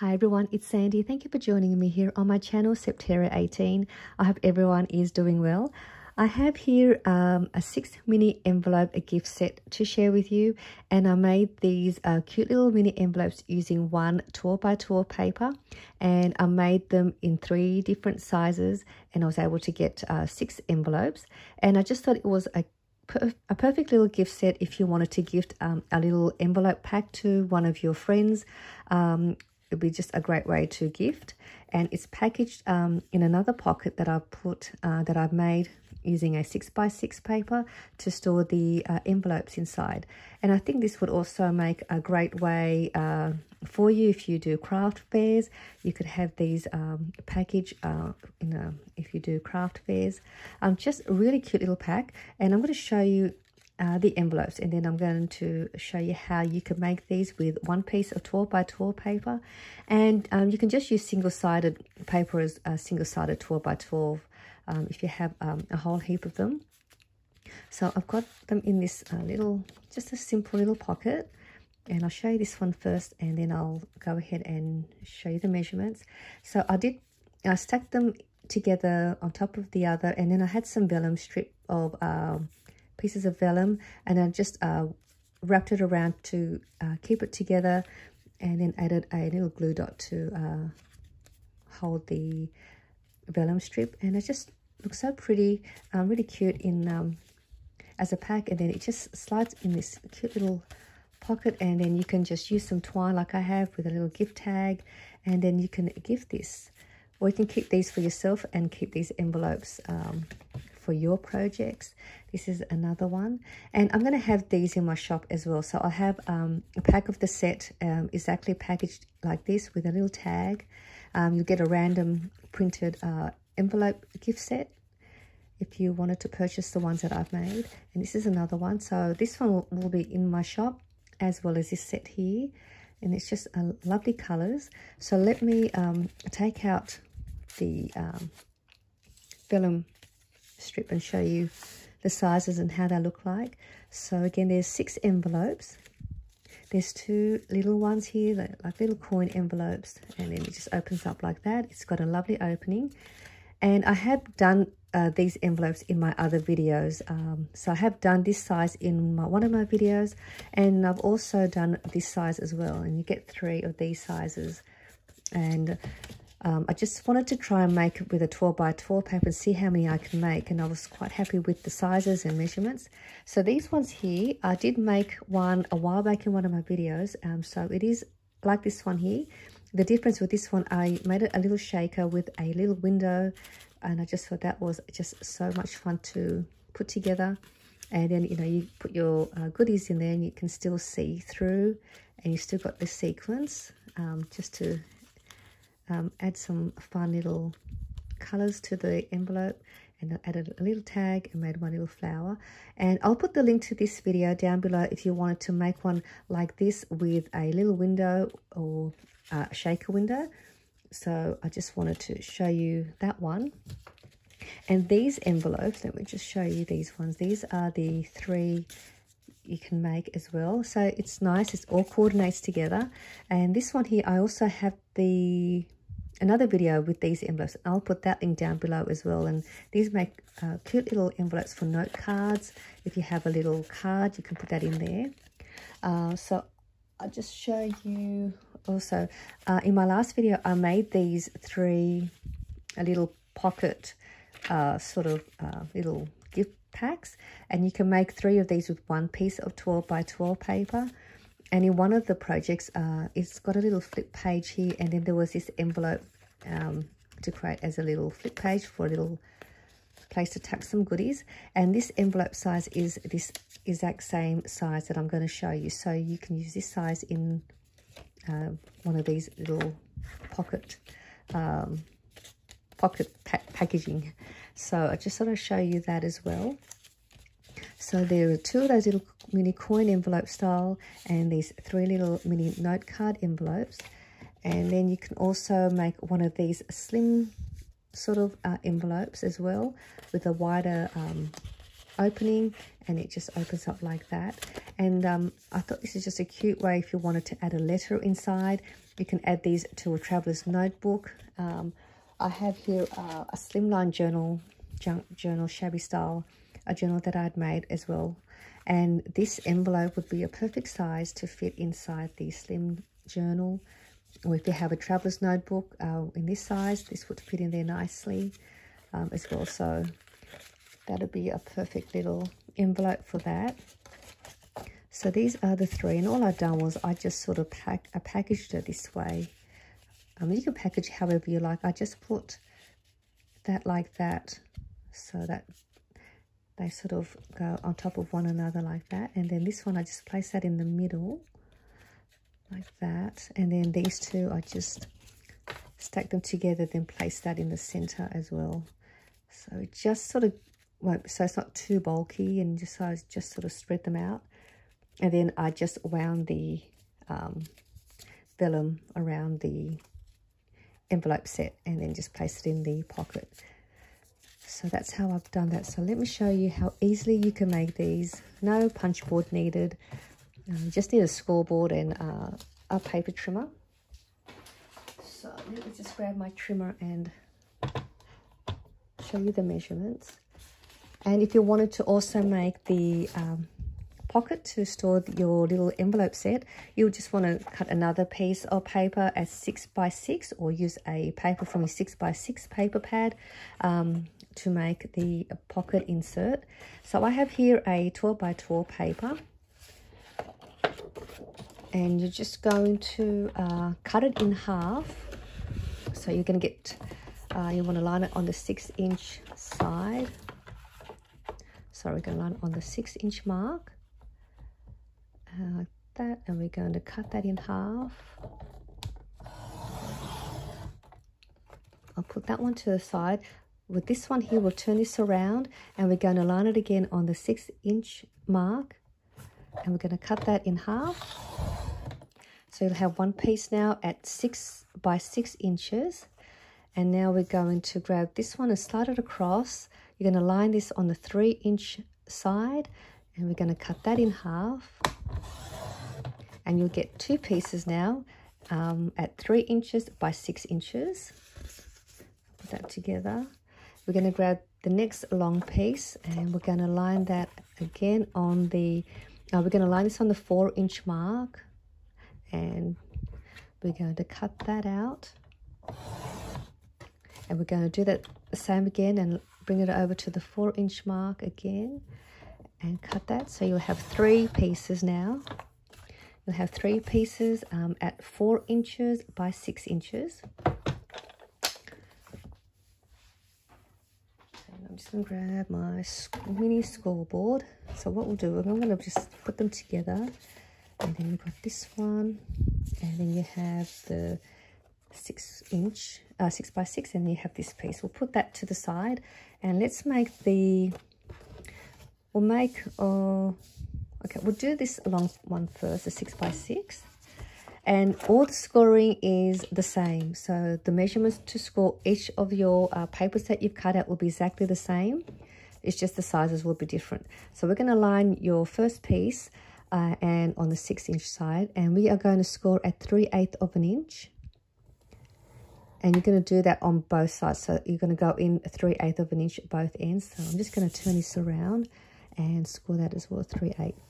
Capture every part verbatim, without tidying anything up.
Hi everyone, it's Sandy. Thank you for joining me here on my channel Septeria eighteen. I hope everyone is doing well. I have here um, a six mini envelope, a gift set to share with you, and I made these uh, cute little mini envelopes using one twelve by twelve paper, and I made them in three different sizes, and I was able to get uh, six envelopes, and I just thought it was a a perfect little gift set if you wanted to gift um, a little envelope pack to one of your friends. Um, it'd be just a great way to gift, and it's packaged um, in another pocket that I put uh, that I've made using a six by six paper to store the uh, envelopes inside. And I think this would also make a great way uh, for you if you do craft fairs. You could have these um, package uh, you know, if you do craft fairs. Um, just a really cute little pack, and I'm going to show you Uh, the envelopes, and then I'm going to show you how you can make these with one piece of twelve by twelve paper. And um, you can just use single-sided paper as a single-sided twelve by twelve um, if you have um, a whole heap of them. So I've got them in this uh, little, just a simple little pocket, and I'll show you this one first, and then I'll go ahead and show you the measurements. So I did I stacked them together on top of the other, and then I had some vellum strip of um pieces of vellum, and I just uh, wrapped it around to uh, keep it together, and then added a little glue dot to uh, hold the vellum strip, and it just looks so pretty, um, really cute in um, as a pack. And then it just slides in this cute little pocket, and then you can just use some twine like I have with a little gift tag, and then you can gift this, or you can keep these for yourself and keep these envelopes um, for your projects. This is another one, and I'm going to have these in my shop as well. So I have um, a pack of the set um, exactly packaged like this with a little tag. Um, you'll get a random printed uh, envelope gift set if you wanted to purchase the ones that I've made. And this is another one, so this one will, will be in my shop as well as this set here, and it's just uh, lovely colors. So let me um, take out the um, vellum strip and show you the sizes and how they look like. So again, there's six envelopes. There's two little ones here, like little coin envelopes, and then it just opens up like that. It's got a lovely opening, and I have done uh, these envelopes in my other videos. Um, so I have done this size in my, one of my videos, and I've also done this size as well, and you get three of these sizes. And Um, I just wanted to try and make it with a twelve by twelve paper and see how many I can make, and I was quite happy with the sizes and measurements. So these ones here, I did make one a while back in one of my videos, um, so it is like this one here. The difference with this one, I made it a little shaker with a little window, and I just thought that was just so much fun to put together. And then, you know, you put your uh, goodies in there, and you can still see through, and you still got the sequence um, just to Um, add some fun little colors to the envelope. And I added a little tag and made one little flower, and I'll put the link to this video down below if you wanted to make one like this with a little window or a shaker window. So I just wanted to show you that one. And these envelopes, let me just show you these ones. These are the three you can make as well, so it's nice, it's all coordinates together. And this one here, I also have the another video with these envelopes. I'll put that link down below as well. And these make uh, cute little envelopes for note cards. If you have a little card, you can put that in there. Uh, so I'll just show you also uh, in my last video I made these three a little pocket uh, sort of uh, little gift packs, and you can make three of these with one piece of twelve by twelve paper. And in one of the projects, uh, it's got a little flip page here, and then there was this envelope um, to create as a little flip page for a little place to tuck some goodies. And this envelope size is this exact same size that I'm going to show you. So you can use this size in uh, one of these little pocket um, pocket pa packaging. So I just want to show you that as well. So there are two of those little mini coin envelope style, and these three little mini note card envelopes. And then you can also make one of these slim sort of uh, envelopes as well with a wider um, opening, and it just opens up like that. And um, I thought this is just a cute way if you wanted to add a letter inside. You can add these to a traveler's notebook. Um, I have here uh, a slimline journal, journal shabby style, a journal that I'd made as well. And this envelope would be a perfect size to fit inside the slim journal. Or if you have a traveler's notebook uh, in this size, this would fit in there nicely um, as well. So that would be a perfect little envelope for that. So these are the three, and all I've done was I just sort of pack, I packaged it this way. Um, you can package however you like. I just put that like that so that they sort of go on top of one another like that. And then this one, I just place that in the middle like that. And then these two, I just stack them together, then place that in the center as well. So it just sort of, well, so it's not too bulky, and just so I just sort of spread them out. And then I just wound the um, vellum around the envelope set and then just placed it in the pocket. So that's how I've done that. So let me show you how easily you can make these. No punch board needed. Um, just need a scoreboard and uh, a paper trimmer. So let me just grab my trimmer and show you the measurements. And if you wanted to also make the... Um, pocket to store your little envelope set, you'll just want to cut another piece of paper as six by six, or use a paper from a six by six paper pad um, to make the pocket insert. So I have here a twelve by twelve paper, and you're just going to uh, cut it in half. So you're going to get uh, you want to line it on the six inch side. So we're going to line it on the six inch mark. Uh, like that, and we're going to cut that in half. I'll put that one to the side. With this one here, we'll turn this around, and we're going to line it again on the six inch mark, and we're going to cut that in half. So you'll have one piece now at six by six inches. And now we're going to grab this one and slide it across. You're going to line this on the three inch side, and we're going to cut that in half. And you'll get two pieces now um, at three inches by six inches. Put that together. We're going to grab the next long piece, and we're going to line that again on the, uh, we're going to line this on the four inch mark, and we're going to cut that out. And we're going to do that the same again and bring it over to the four inch mark again and cut that. So you'll have three pieces now. You'll have three pieces um, at four inches by six inches. And I'm just going to grab my mini scoreboard. So what we'll do, I'm going to just put them together. And then you've got this one. And then you have the six inch, uh, six by six. And then you have this piece. We'll put that to the side. And let's make the, we'll make, uh, okay, we'll do this long one first, the six by six, and all the scoring is the same. So the measurements to score each of your uh, papers that you've cut out will be exactly the same. It's just the sizes will be different. So we're going to line your first piece uh, and on the six inch side, and we are going to score at three eighths of an inch. And you're going to do that on both sides. So you're going to go in three eighths of an inch at both ends. So I'm just going to turn this around and score that as well, three eighths.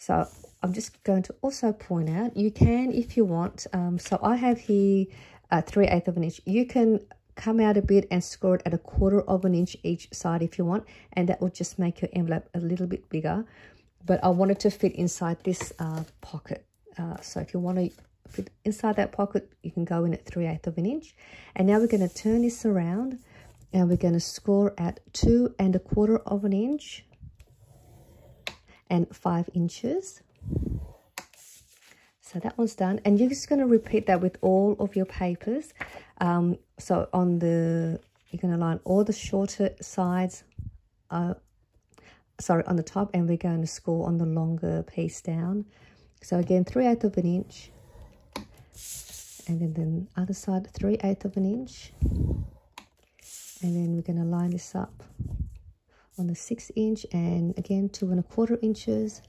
So I'm just going to also point out, you can, if you want, um, so I have here uh, three eighths of an inch. You can come out a bit and score it at a quarter of an inch each side if you want, and that will just make your envelope a little bit bigger. But I want it to fit inside this uh, pocket. Uh, so if you want to fit inside that pocket, you can go in at three eighths of an inch. And now we're going to turn this around, and we're going to score at two and a quarter of an inch and five inches. So that one's done, and you're just going to repeat that with all of your papers. Um, so on the, you're going to line all the shorter sides, uh, sorry, on the top, and we're going to score on the longer piece down. So again, three eighths of an inch, and then the other side, three eighths of an inch. And then we're going to line this up on the six inch, and again two and a quarter inches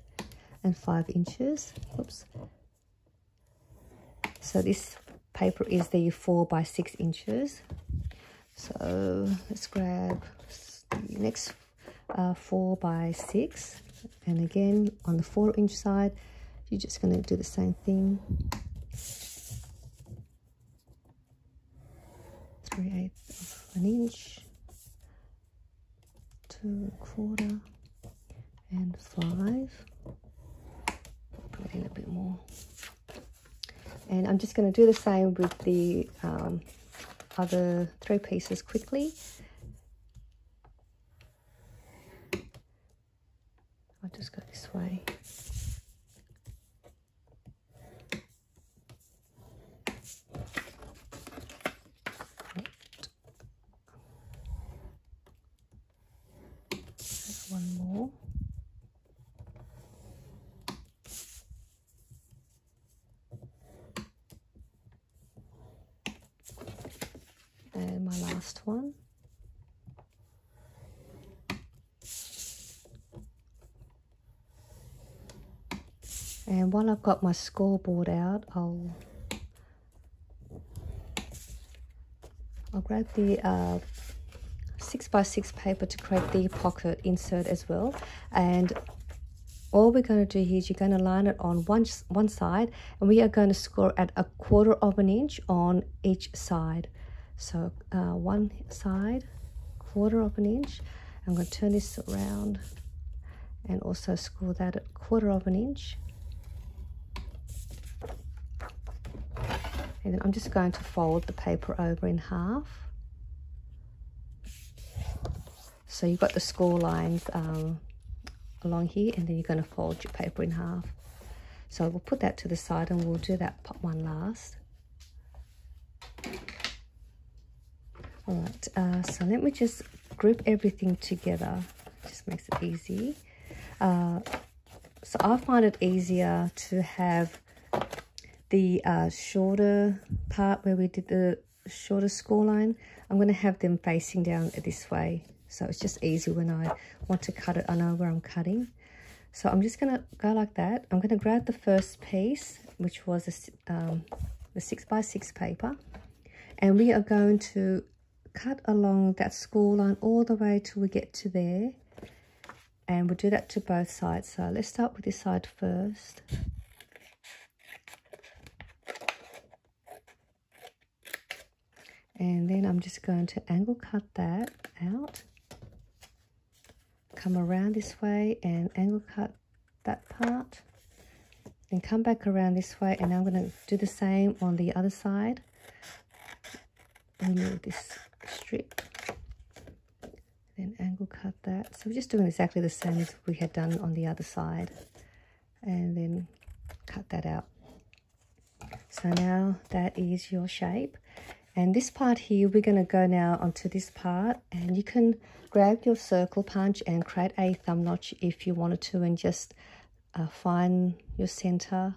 and five inches. Oops. So this paper is the four by six inches. So let's grab the next uh, four by six, and again on the four inch side you're just going to do the same thing. Three eighths of an inch, two and a quarter, and five, put in a bit more. And I'm just going to do the same with the um, other three pieces quickly. I'll just go this way. One more. And my last one. And while I've got my scoreboard out, I'll I'll grab the uh, six by six paper to create the pocket insert as well. And all we're going to do here is you're going to line it on one one side, and we are going to score at a quarter of an inch on each side. So uh, one side, quarter of an inch. I'm going to turn this around and also score that at a quarter of an inch. And then I'm just going to fold the paper over in half. So you've got the score lines um, along here, and then you're going to fold your paper in half. So we'll put that to the side and we'll do that pop one last. All right, uh, so let me just group everything together. Just makes it easy. Uh, so I find it easier to have the uh, shorter part where we did the shorter score line. I'm going to have them facing down this way. So it's just easy when I want to cut it, I know where I'm cutting. So I'm just going to go like that. I'm going to grab the first piece, which was a, um, the six by six paper. And we are going to cut along that score line all the way till we get to there. And we'll do that to both sides. So let's start with this side first. And then I'm just going to angle cut that out. Come around this way and angle cut that part, and come back around this way, and I'm going to do the same on the other side. Remove this strip, then angle cut that. So we're just doing exactly the same as we had done on the other side, and then cut that out. So now that is your shape. And this part here, we're going to go now onto this part, and you can grab your circle punch and create a thumb notch if you wanted to, and just uh, find your center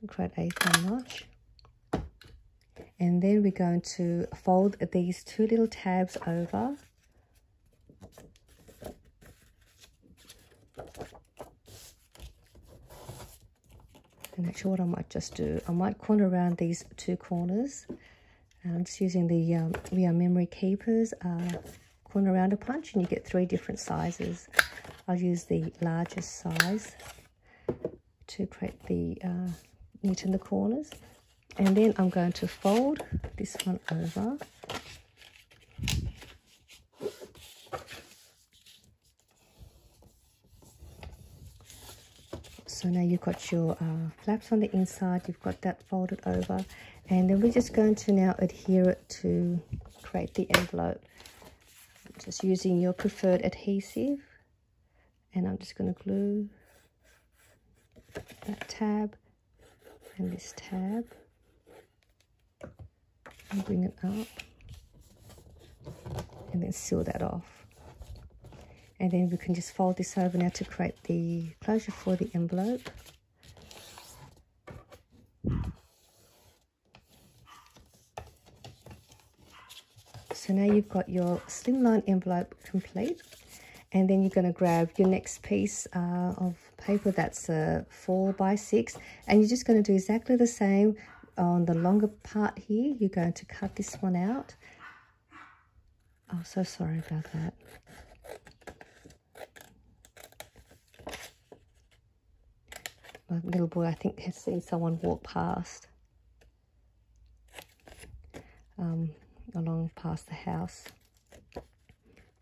and create a thumb notch. And then we're going to fold these two little tabs over. And actually what I might just do, I might corner around these two corners. I'm just using the um, We Are Memory Keepers uh, corner rounder punch, and you get three different sizes. I'll use the largest size to create the uh, knit in the corners. And then I'm going to fold this one over. So now you've got your uh, flaps on the inside, you've got that folded over. And then we're just going to now adhere it to create the envelope. I'm just using your preferred adhesive. And I'm just going to glue that tab and this tab. And bring it up. And then seal that off. And then we can just fold this over now to create the closure for the envelope. So now you've got your slimline envelope complete, and then you're going to grab your next piece uh, of paper that's a four by six, and you're just going to do exactly the same on the longer part here, you're going to cut this one out. Oh, so sorry about that. My little boy, I think, has seen someone walk past, um, along past the house.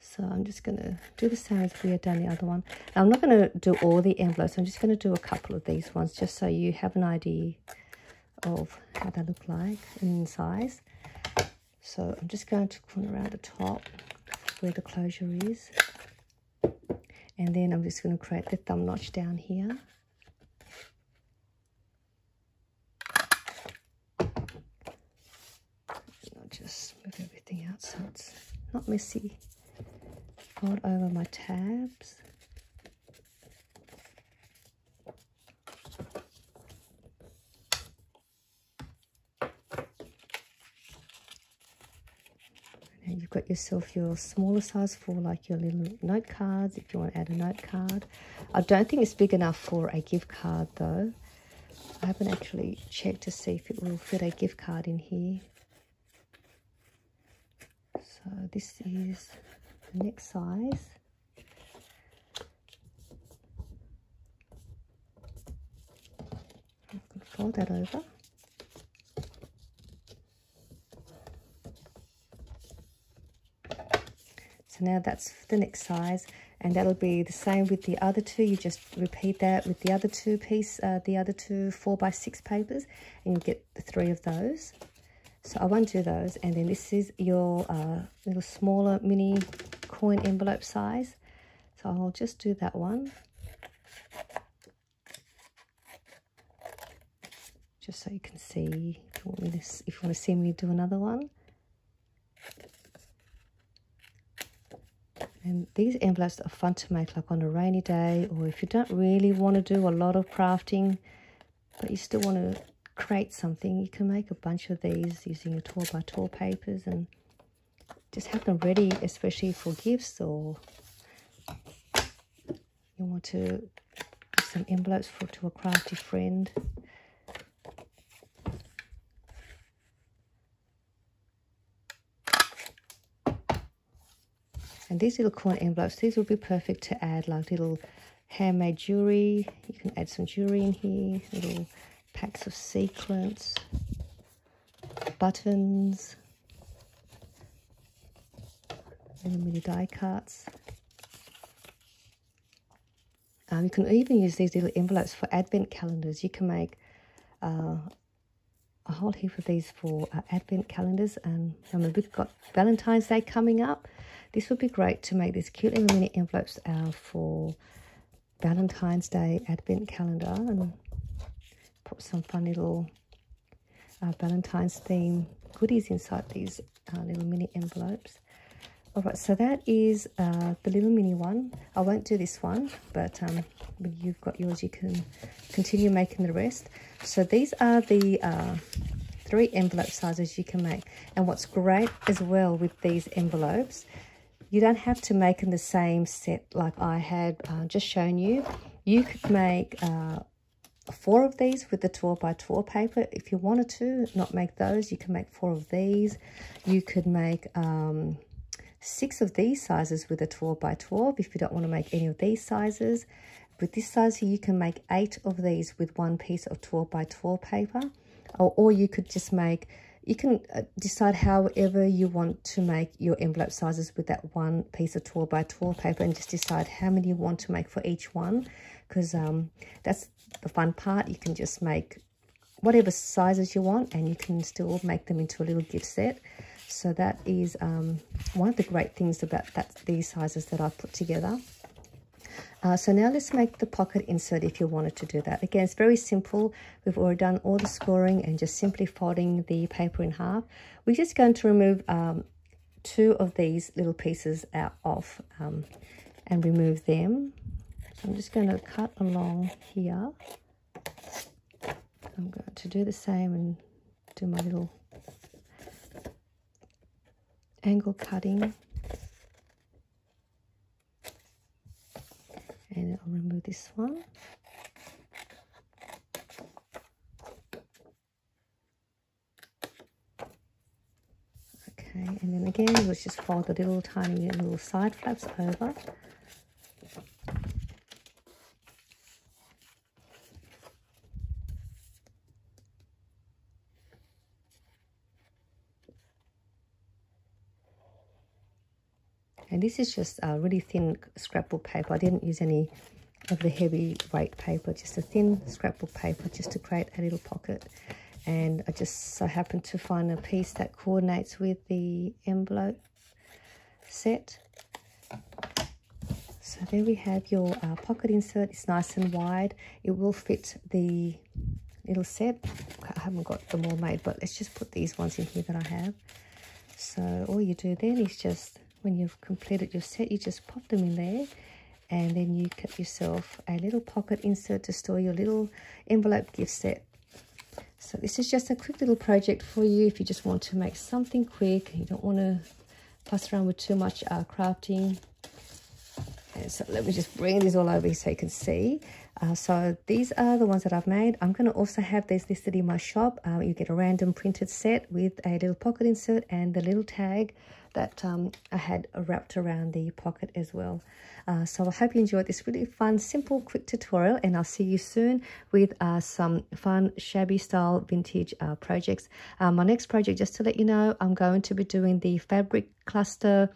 So I'm just going to do the same as we had done the other one. I'm not going to do all the envelopes. I'm just going to do a couple of these ones just so you have an idea of how they look like in size. So I'm just going to come around the top where the closure is. And then I'm just going to create the thumb notch down here. And I'll just move everything out so it's not messy. Fold over my tabs. And you've got yourself your smaller size for like your little note cards if you want to add a note card. I don't think it's big enough for a gift card though. I haven't actually checked to see if it will fit a gift card in here. So this is next size, I'm going to fold that over, so now that's the next size, and that'll be the same with the other two. You just repeat that with the other two piece, uh, the other two four by six papers, and you get the three of those. So I won't do those, and then this is your uh, little smaller mini coin envelope size. So I'll just do that one, just so you can see. If you want me to, if you want to see me do another one, and these envelopes are fun to make, like on a rainy day, or if you don't really want to do a lot of crafting, but you still want to create something, you can make a bunch of these using your twelve by twelve papers and just have them ready, especially for gifts, or you want to give some envelopes for to a crafty friend. And these little coin envelopes, these will be perfect to add like little handmade jewelry. You can add some jewelry in here, little packs of sequins, buttons, little mini die cuts. Um, you can even use these little envelopes for advent calendars. You can make uh, a whole heap of these for uh, advent calendars. And I mean, we've got Valentine's Day coming up. This would be great to make these cute little mini envelopes uh, for Valentine's Day advent calendar. And put some fun little uh, Valentine's theme goodies inside these uh, little mini envelopes. All right, so that is uh, the little mini one. I won't do this one, but um, when you've got yours, you can continue making the rest. So these are the uh, three envelope sizes you can make. And what's great as well with these envelopes, you don't have to make them the same set like I had uh, just shown you. You could make uh, four of these with the twelve by twelve paper if you wanted to. Not make those, you can make four of these. You could make um six of these sizes with a twelve by twelve if you don't want to make any of these sizes. With this size here, you can make eight of these with one piece of twelve by twelve paper, or, or you could just make, you can decide however you want to make your envelope sizes with that one piece of twelve by twelve paper, and just decide how many you want to make for each one, because um, that's the fun part. You can just make whatever sizes you want, and you can still make them into a little gift set. So that is um, one of the great things about that, these sizes that I've put together. Uh, so now let's make the pocket insert if you wanted to do that. Again, it's very simple. We've already done all the scoring and just simply folding the paper in half. We're just going to remove um, two of these little pieces out off um, and remove them. I'm just going to cut along here. I'm going to do the same and do my little angle cutting. And I'll remove this one. Okay, and then again, let's just fold the little tiny little side flaps over. And this is just a really thin scrapbook paper. I didn't use any of the heavy weight paper, just a thin scrapbook paper just to create a little pocket. And I just so happened to find a piece that coordinates with the envelope set. So there we have your uh, pocket insert. It's nice and wide. It will fit the little set. I haven't got them all made, but let's just put these ones in here that I have. So all you do then is just, when you've completed your set, you just pop them in there, and then you get yourself a little pocket insert to store your little envelope gift set. So this is just a quick little project for you if you just want to make something quick and you don't want to fuss around with too much uh, crafting. And so let me just bring these all over so you can see. Uh, so these are the ones that I've made. I'm going to also have these listed in my shop. Uh, you get a random printed set with a little pocket insert and the little tag that um, I had wrapped around the pocket as well. Uh, so I hope you enjoyed this really fun, simple, quick tutorial, and I'll see you soon with uh, some fun shabby style vintage uh, projects. Uh, my next project, just to let you know, I'm going to be doing the fabric cluster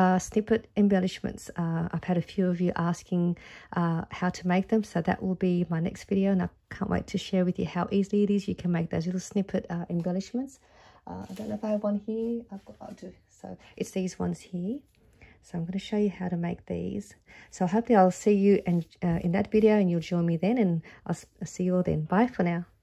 Uh, snippet embellishments. uh, I've had a few of you asking uh, how to make them, so that will be my next video, and I can't wait to share with you how easily it is you can make those little snippet uh, embellishments. uh, I don't know if I have one here. I've got, I'll do, so it's these ones here, so I'm going to show you how to make these. So hopefully I'll see you and uh, in that video, and you'll join me then, and I'll, I'll see you all then. Bye for now.